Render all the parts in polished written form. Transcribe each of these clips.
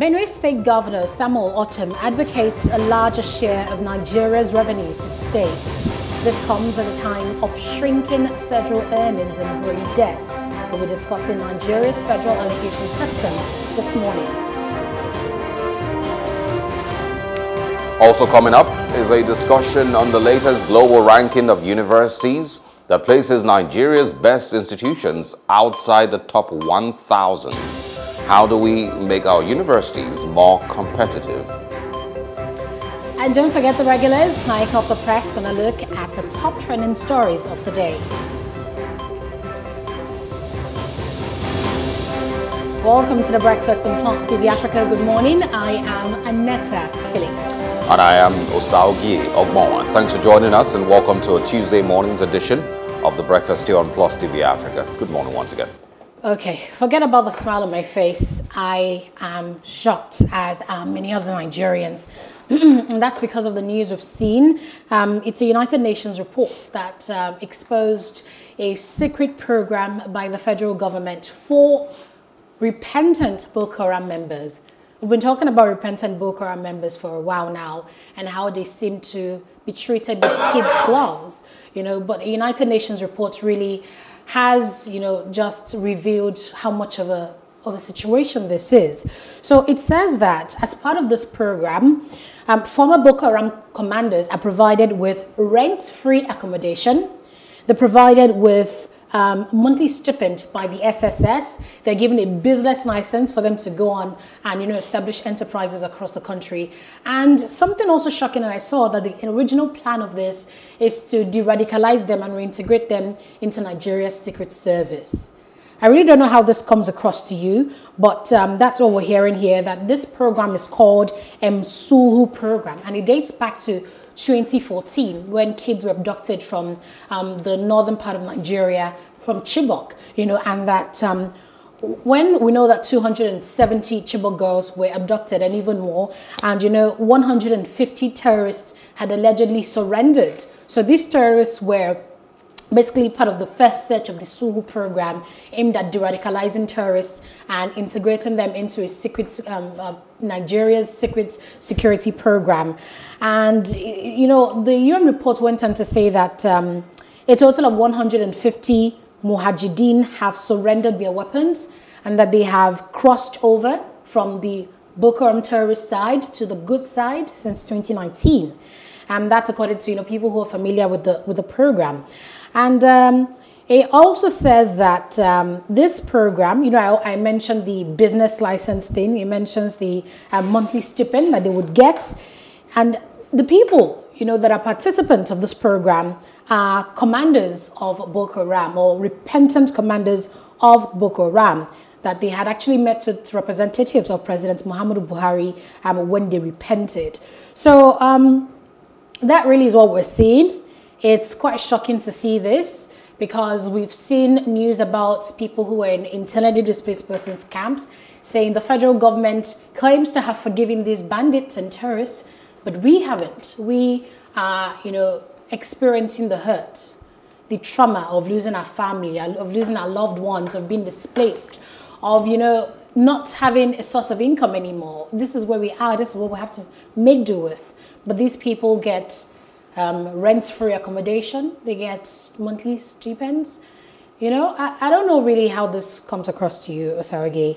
Benue State Governor Samuel Ortom advocates a larger share of Nigeria's revenue to states. This comes at a time of shrinking federal earnings and growing debt. We'll be discussing Nigeria's federal education system this morning. Also coming up is a discussion on the latest global ranking of universities that places Nigeria's best institutions outside the top 1,000. How do we make our universities more competitive? And don't forget the regulars, Pike of the Press, and a look at the top trending stories of the day. Welcome to The Breakfast on Plus TV Africa. Good morning. I am Annetta Felix. And I am Osarogie Ogbonmwan. Thanks for joining us and welcome to a Tuesday morning's edition of The Breakfast here on Plus TV Africa. Good morning once again. Okay, forget about the smile on my face. I am shocked, as are many other Nigerians. And that's because of the news we've seen. It's a United Nations report that exposed a secret program by the federal government for repentant Boko Haram members. We've been talking about repentant Boko Haram members for a while now and how they seem to be treated with kids' gloves, you know, but the United Nations report really has, you know, just revealed how much of a situation this is. So it says that as part of this program, former Boko Haram commanders are provided with rent-free accommodation. They're provided with monthly stipend by the SSS. They're given a business license for them to go on and, you know, establish enterprises across the country. And something also shocking that I saw, that the original plan of this is to de-radicalize them and reintegrate them into Nigeria's secret service. I really don't know how this comes across to you, but that's what we're hearing here, that this program is called Msulhu Program, and it dates back to 2014, when kids were abducted from the northern part of Nigeria, from Chibok, you know, and that when we know that 270 Chibok girls were abducted and even more, and, you know, 150 terrorists had allegedly surrendered. So these terrorists were basically part of the first set of the Msulhu program aimed at de-radicalizing terrorists and integrating them into a secret, Nigeria's secret security program. And, you know, the UN report went on to say that a total of 150 Mujahideen have surrendered their weapons and that they have crossed over from the Boko Haram terrorist side to the good side since 2019. And that's according to, you know, people who are familiar with the program. And it also says that this program, you know, I mentioned the business license thing. It mentions the monthly stipend that they would get. And the people, you know, that are participants of this program are commanders of Boko Haram, or repentant commanders of Boko Haram, that they had actually met with representatives of President Muhammad Buhari when they repented. So that really is what we're seeing. It's quite shocking to see this, because we've seen news about people who were in internally displaced persons camps saying the federal government claims to have forgiven these bandits and terrorists, but we haven't. We are, you know, experiencing the hurt, the trauma of losing our family, of losing our loved ones, of being displaced, of, you know, not having a source of income anymore. This is where we are. This is what we have to make do with. But these people get rent-free accommodation, they get monthly stipends. You know, I don't know really how this comes across to you, Osarogie.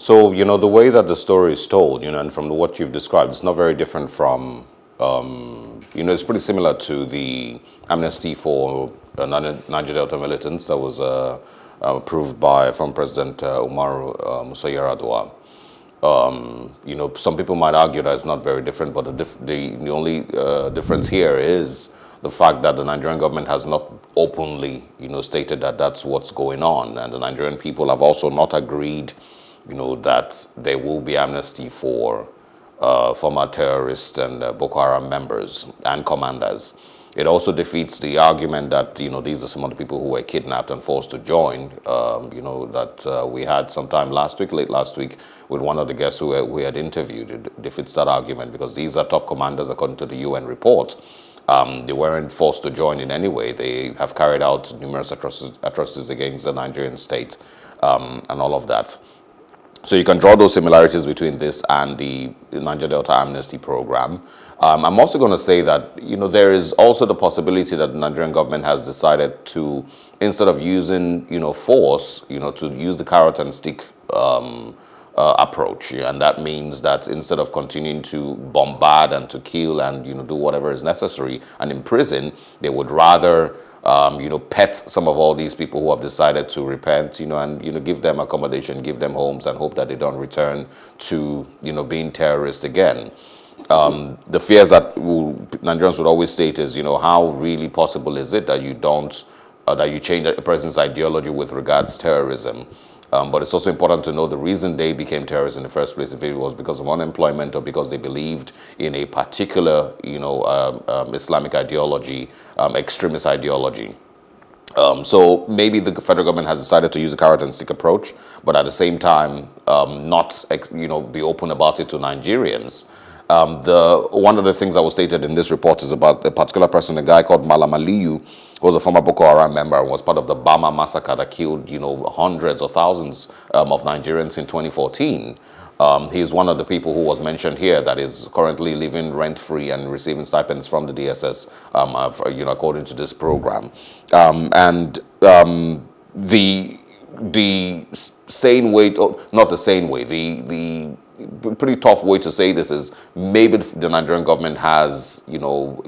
So, you know, the way that the story is told, you know, and from what you've described, it's not very different from, you know, it's pretty similar to the amnesty for Niger Delta militants that was approved by, from President Umaru Musa Yar'Adua. You know, some people might argue that it's not very different, but the only difference here is the fact that the Nigerian government has not openly, you know, stated that that's what's going on, and the Nigerian people have also not agreed, you know, that there will be amnesty for former terrorists and Boko Haram members and commanders. It also defeats the argument that, you know, these are some of the people who were kidnapped and forced to join, you know, that we had sometime last week, late last week, with one of the guests who we had interviewed. It defeats that argument because these are top commanders according to the UN report. They weren't forced to join in any way. They have carried out numerous atrocities against the Nigerian state and all of that. So you can draw those similarities between this and the Niger Delta Amnesty Program. I'm also going to say that, you know, there is also the possibility that the Nigerian government has decided to, instead of using, you know, force, you know, to use the carrot and stick approach. And that means that instead of continuing to bombard and to kill and, you know, do whatever is necessary and imprison, they would rather you know, pet some of all these people who have decided to repent, you know, and, you know, give them accommodation, give them homes, and hope that they don't return to, you know, being terrorists again. The fears that Nigerians would always state is, you know, how really possible is it that you don't, that you change a person's ideology with regards to terrorism? But it's also important to know the reason they became terrorists in the first place, if it was because of unemployment or because they believed in a particular, you know, Islamic ideology, extremist ideology. So maybe the federal government has decided to use a carrot and stick approach, but at the same time, not, you know, be open about it to Nigerians. One of the things that was stated in this report is about a particular person, a guy called Malam Aliyu, who was a former Boko Haram member and was part of the Bama massacre that killed, you know, hundreds or thousands of Nigerians in 2014. He is one of the people who was mentioned here that is currently living rent-free and receiving stipends from the DSS, you know, according to this program. The sane way, not the sane way, the pretty tough way to say this is maybe the Nigerian government has, you know,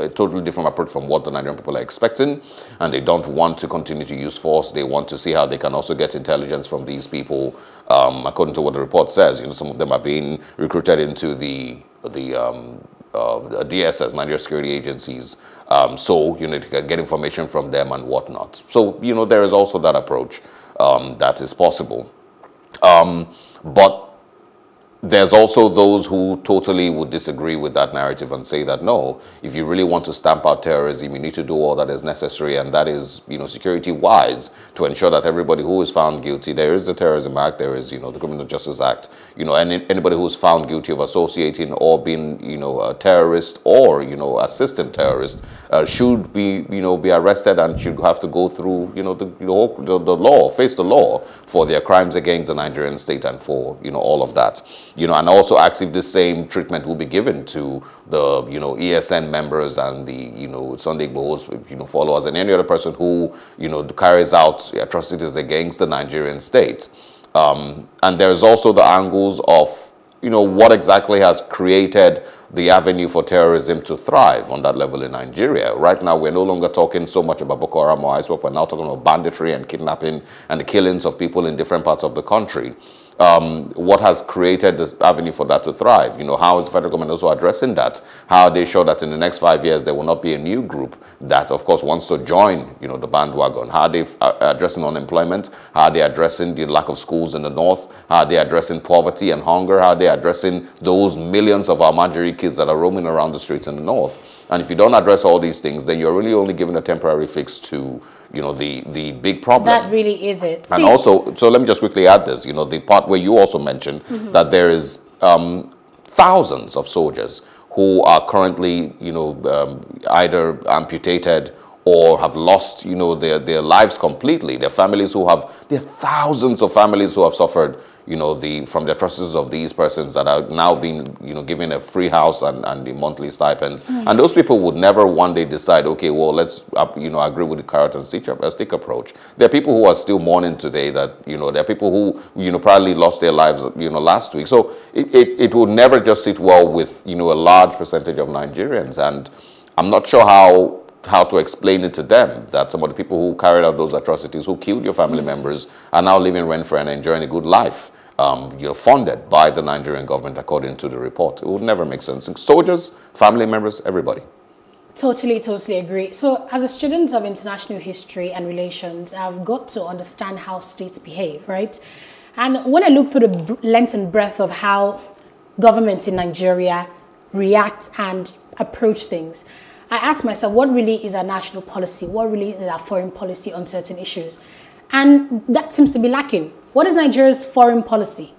a totally different approach from what the Nigerian people are expecting, and they don't want to continue to use force. They want to see how they can also get intelligence from these people. According to what the report says, you know, some of them are being recruited into the DSS, Nigerian Security Agencies, so, you know, they can get information from them and whatnot. So, you know, there is also that approach that is possible. But there's also those who totally would disagree with that narrative and say that, no, if you really want to stamp out terrorism, you need to do all that is necessary, and that is, you know, security-wise, to ensure that everybody who is found guilty, there is the Terrorism Act, there is, you know, the Criminal Justice Act, you know, and anybody who is found guilty of associating or being, you know, a terrorist or, you know, assisting terrorists should be, you know, be arrested and should have to go through, you know, the law, face the law for their crimes against the Nigerian state and for, you know, all of that. You know, and also ask if the same treatment will be given to the, you know, ESN members and the, you know, Sunday Igboho's, you know, followers and any other person who, you know, carries out atrocities against the Nigerian state. And there's also the angles of, you know, what exactly has created the avenue for terrorism to thrive on that level in Nigeria. Right now, we're no longer talking so much about Boko Haram or ISWAP. We're now talking about banditry and kidnapping and the killings of people in different parts of the country. What has created this avenue for that to thrive? You know, how is the federal government also addressing that? How are they sure that in the next 5 years there will not be a new group that, of course, wants to join, you know, the bandwagon? How are they addressing unemployment? How are they addressing the lack of schools in the north? How are they addressing poverty and hunger? How are they addressing those millions of Almajiri kids that are roaming around the streets in the north? And if you don't address all these things, then you're really only giving a temporary fix to, you know, the big problem. That really is it. And also, so let me just quickly add this, you know, the part where you also mentioned that there is thousands of soldiers who are currently, you know, either amputated or have lost, you know, their lives completely. Their families who have, there are thousands of families who have suffered, you know, from the atrocities of these persons that are now being, you know, given a free house and the monthly stipends. And those people would never one day decide, okay, well, let's, you know, agree with the carrot and stick approach. There are people who are still mourning today that, you know, there are people who, you know, probably lost their lives, you know, last week. So it will never just sit well with, you know, a large percentage of Nigerians. And I'm not sure how to explain it to them that some of the people who carried out those atrocities, who killed your family members, are now living rent-free and enjoying a good life, you know, funded by the Nigerian government, according to the report. It would never make sense. Soldiers, family members, everybody. Totally, totally agree. So as a student of international history and relations, I've got to understand how states behave, right? And when I look through the length and breadth of how governments in Nigeria react and approach things, I asked myself, what really is our national policy? What really is our foreign policy on certain issues? And that seems to be lacking. What is Nigeria's foreign policy?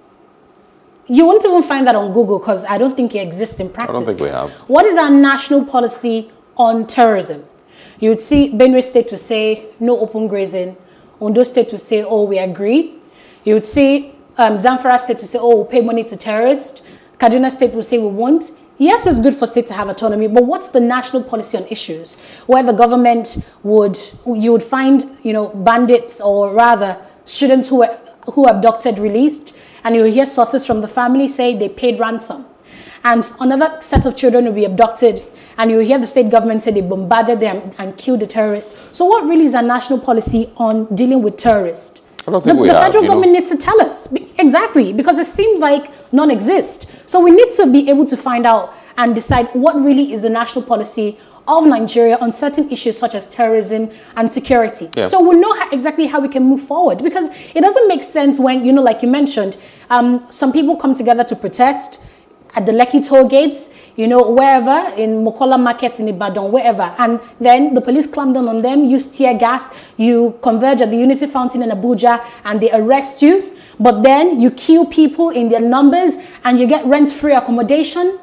You won't even find that on Google because I don't think it exists in practice. I don't think we have. What is our national policy on terrorism. You'd see Benue State to say, no open grazing. Ondo State to say, oh, we agree. You'd see Zamfara State to say, oh, we'll pay money to terrorists. Kaduna State will say, we won't. Yes, it's good for state to have autonomy, but what's the national policy on issues where the government would, you would find, you know, bandits or rather students who abducted released, and you hear sources from the family say they paid ransom. And another set of children will be abducted, and you hear the state government say they bombarded them and killed the terrorists. So what really is our national policy on dealing with terrorists? I don't think the federal government needs to tell us. Exactly, because it seems like none exist. So we need to be able to find out and decide what really is the national policy of Nigeria on certain issues such as terrorism and security. Yeah. So we'll know how, exactly how we can move forward, because it doesn't make sense when, you know, like you mentioned, some people come together to protest at the Lekki toll gates, you know, wherever, in Mokola Market, in Ibadan, wherever. And then the police clamp down on them, use tear gas, you converge at the Unity Fountain in Abuja, and they arrest you. But then you kill people in their numbers, and you get rent-free accommodation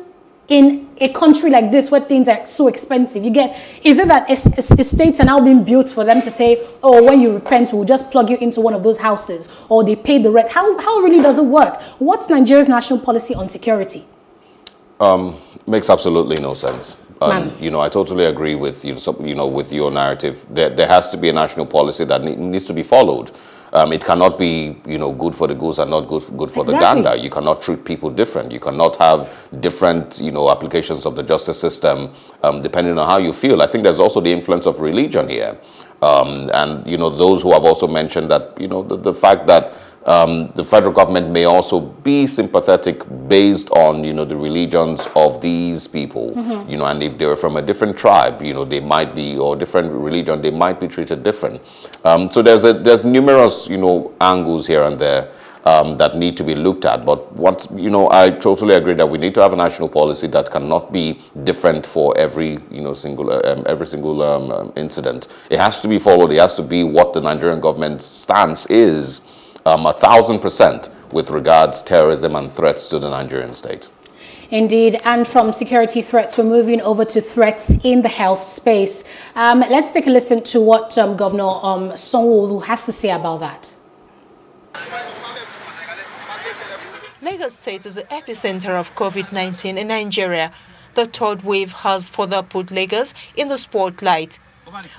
in a country like this where things are so expensive. You get, is it that estates are now being built for them to say, oh, when you repent, we'll just plug you into one of those houses, or they pay the rent? How really does it work? What's Nigeria's national policy on security? Makes absolutely no sense. You know, I totally agree with you. You know, with your narrative, there has to be a national policy that needs to be followed. It cannot be, you know, good for the goose and not good for the gander. You cannot treat people different. You cannot have different, you know, applications of the justice system depending on how you feel. I think there's also the influence of religion here, and you know, those who have also mentioned that, you know, the fact that the federal government may also be sympathetic based on, you know, the religions of these people, you know, and if they were from a different tribe, you know, they might be, or different religion, they might be treated different. So there's numerous, you know, angles here and there that need to be looked at. But once, you know, I totally agree that we need to have a national policy that cannot be different for every, you know, every single incident. It has to be followed. It has to be what the Nigerian government's stance is. 1000% with regards to terrorism and threats to the Nigerian state. Indeed, and from security threats, we're moving over to threats in the health space. Let's take a listen to what Governor Sanwo-Olu has to say about that. Lagos State is the epicenter of COVID-19 in Nigeria. The third wave has further put Lagos in the spotlight.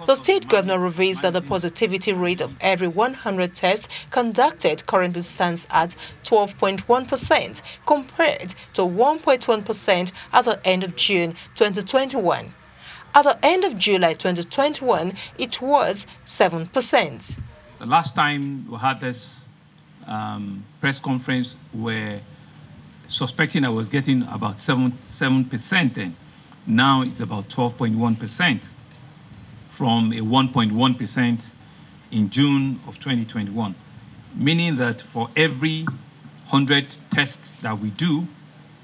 The state governor reveals that the positivity rate of every 100 tests conducted currently stands at 12.1% compared to 1.1% at the end of June 2021. At the end of July 2021, it was 7%. The last time we had this press conference, we were suspecting I was getting about 7% then. Now it's about 12.1%. From a 1.1% in June of 2021, meaning that for every 100 tests that we do,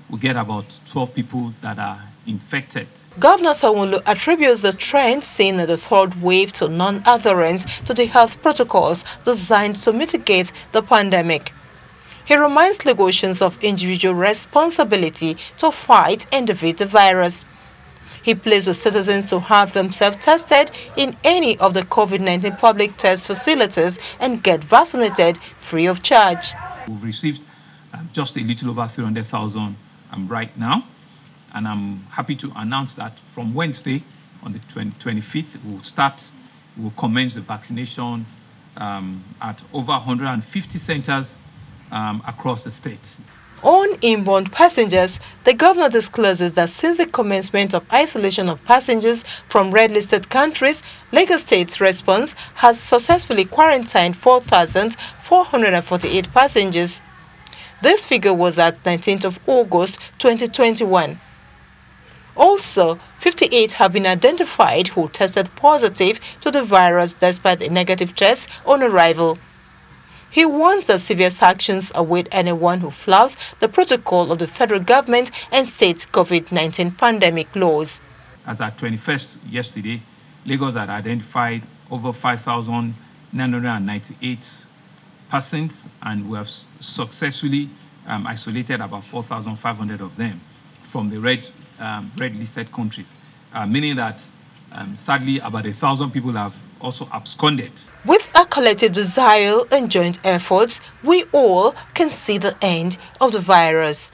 we get about 12 people that are infected. Governor Sanwo-Olu attributes the trend seen in the third wave to non-adherence to the health protocols designed to mitigate the pandemic. He reminds Lagosians of individual responsibility to fight and defeat the virus. He pleads with citizens to have themselves tested in any of the COVID-19 public test facilities and get vaccinated free of charge. We've received just a little over 300,000 right now, and I'm happy to announce that from Wednesday on the 25th, we'll commence the vaccination at over 150 centers across the state. On inbound passengers, the governor discloses that since the commencement of isolation of passengers from red-listed countries, Lagos State's response has successfully quarantined 4,448 passengers. This figure was at 19th of August 2021. Also, 58 have been identified who tested positive to the virus despite a negative test on arrival. He warns that severe sanctions await anyone who flouts the protocol of the federal government and state COVID-19 pandemic laws. As at 21st yesterday, Lagos had identified over 5,998 persons, and we have successfully isolated about 4,500 of them from the red-listed countries, meaning that Sadly, about 1,000 people have also absconded. With our collective desire and joint efforts, we all can see the end of the virus.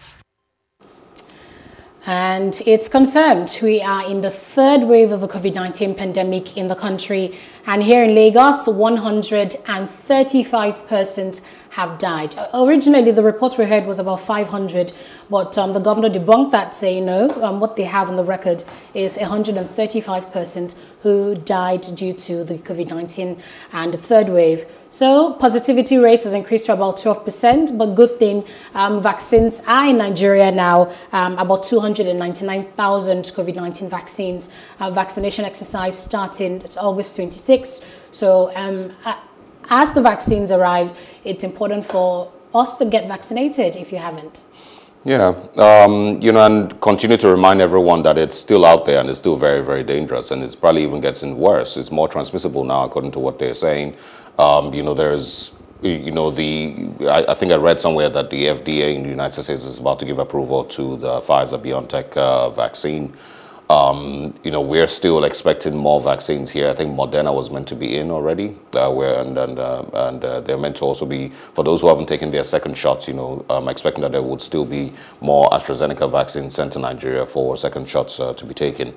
And it's confirmed we are in the third wave of the COVID-19 pandemic in the country. And here in Lagos, 135 persons have died. Originally, the report we heard was about 500, but the governor debunked that, saying no, what they have on the record is 135 persons who died due to the COVID-19 and the third wave. So positivity rate has increased to about 12%, but good thing, vaccines are in Nigeria now, about 299,000 COVID-19 vaccines. Vaccination exercise starting August 26th. So as the vaccines arrive, it's important for us to get vaccinated if you haven't. Yeah, you know, and continue to remind everyone that it's still out there and it's still very, very dangerous, and it's probably even getting worse. It's more transmissible now, according to what they're saying. You know, there's, you know, I think I read somewhere that the FDA in the United States is about to give approval to the Pfizer-BioNTech vaccine. You know, we're still expecting more vaccines here. I think Moderna was meant to be in already. They're meant to also be, for those who haven't taken their second shots, you know, I'm expecting that there would still be more AstraZeneca vaccines sent to Nigeria for second shots to be taken.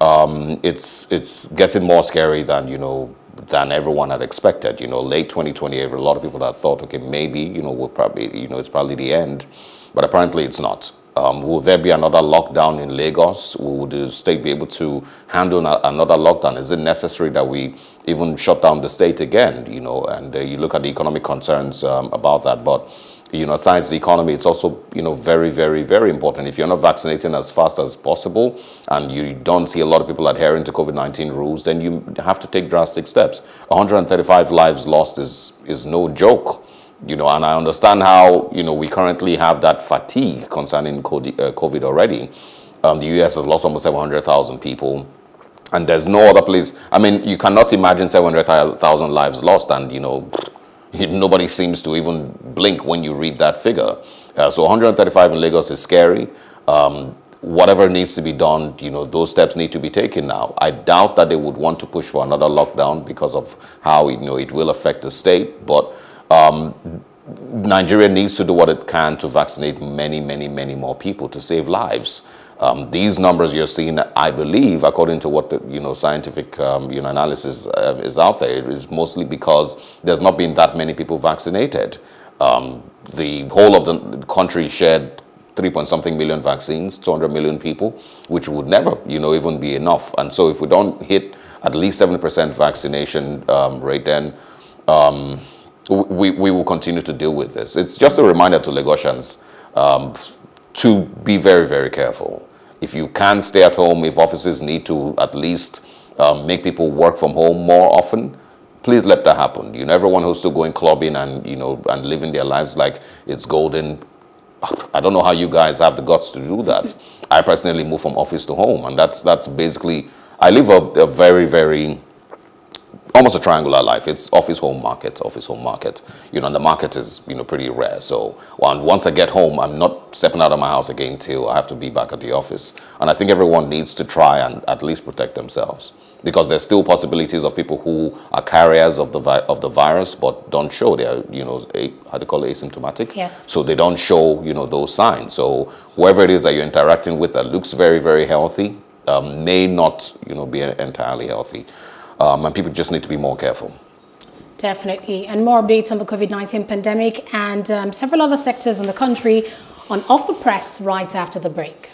It's getting more scary than, you know, than everyone had expected. You know, late 2020, a lot of people had thought, okay, maybe, you know, we'll probably, you know, it's probably the end, but apparently it's not. Will there be another lockdown in Lagos? Will the state be able to handle another lockdown? Is it necessary that we even shut down the state again? You know, and you look at the economic concerns about that. But, you know, aside the economy, it's also, you know, very, very, very important. If you're not vaccinating as fast as possible and you don't see a lot of people adhering to COVID-19 rules, then you have to take drastic steps. 135 lives lost is no joke. You know, and I understand how, you know, we currently have that fatigue concerning COVID already. The U.S. has lost almost 700,000 people. And there's no other place. I mean, you cannot imagine 700,000 lives lost. And, you know, nobody seems to even blink when you read that figure. So 135 in Lagos is scary. Whatever needs to be done, you know, those steps need to be taken now. I doubt that they would want to push for another lockdown because of how, you know, it will affect the state. But Nigeria needs to do what it can to vaccinate many, many, many more people to save lives. These numbers you're seeing, I believe, according to what the, you know, scientific you know, analysis is out there, it is mostly because there's not been that many people vaccinated. The whole of the country shared 3-point-something million vaccines, 200 million people, which would never, you know, even be enough. And so if we don't hit at least 70% vaccination rate, then we will continue to deal with this. It's just a reminder to Lagosians to be very, very careful. If you can stay at home, if offices need to at least make people work from home more often, please let that happen. You know, everyone who's still going clubbing and, you know, and living their lives like it's golden, I don't know how you guys have the guts to do that. I personally move from office to home, and that's basically, I live a very, very, almost a triangular life. It's office, home, market, office, home, market. You know, and the market is, you know, pretty rare. So once I get home, I'm not stepping out of my house again till I have to be back at the office. And I think everyone needs to try and at least protect themselves, because there's still possibilities of people who are carriers of the virus but don't show they're, you know, how they call it, asymptomatic. Yes. So they don't show, you know, those signs. So whoever it is that you're interacting with that looks very, very healthy may not, you know, be entirely healthy. And people just need to be more careful. Definitely. And more updates on the COVID-19 pandemic and several other sectors in the country on Off the Press right after the break.